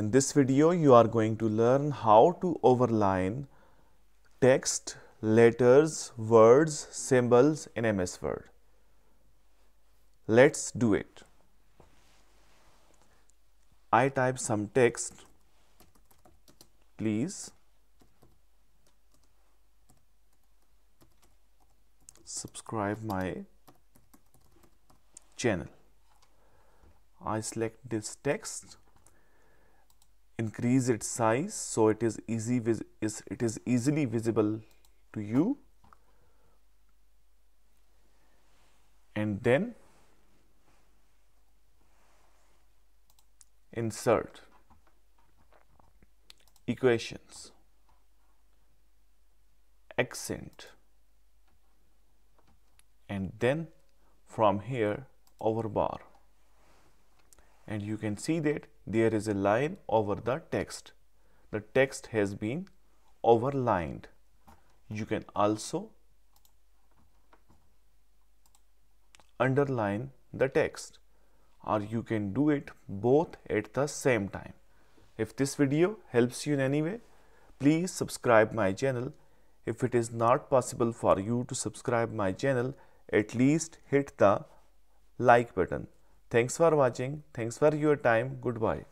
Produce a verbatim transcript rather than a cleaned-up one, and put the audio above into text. In this video, you are going to learn how to overline text, letters, words, symbols in M S Word. Let's do it. I type some text, please subscribe my channel. I select this text, increase its size so it is easy is it is easily visible to you, and then insert equations, accent, and then from here over bar, and you can see that there is a line over the text. The text has been overlined. You can also underline the text, or you can do it both at the same time. If this video helps you in any way, please subscribe my channel. If it is not possible for you to subscribe my channel, at least hit the like button. Thanks for watching. Thanks for your time. Goodbye.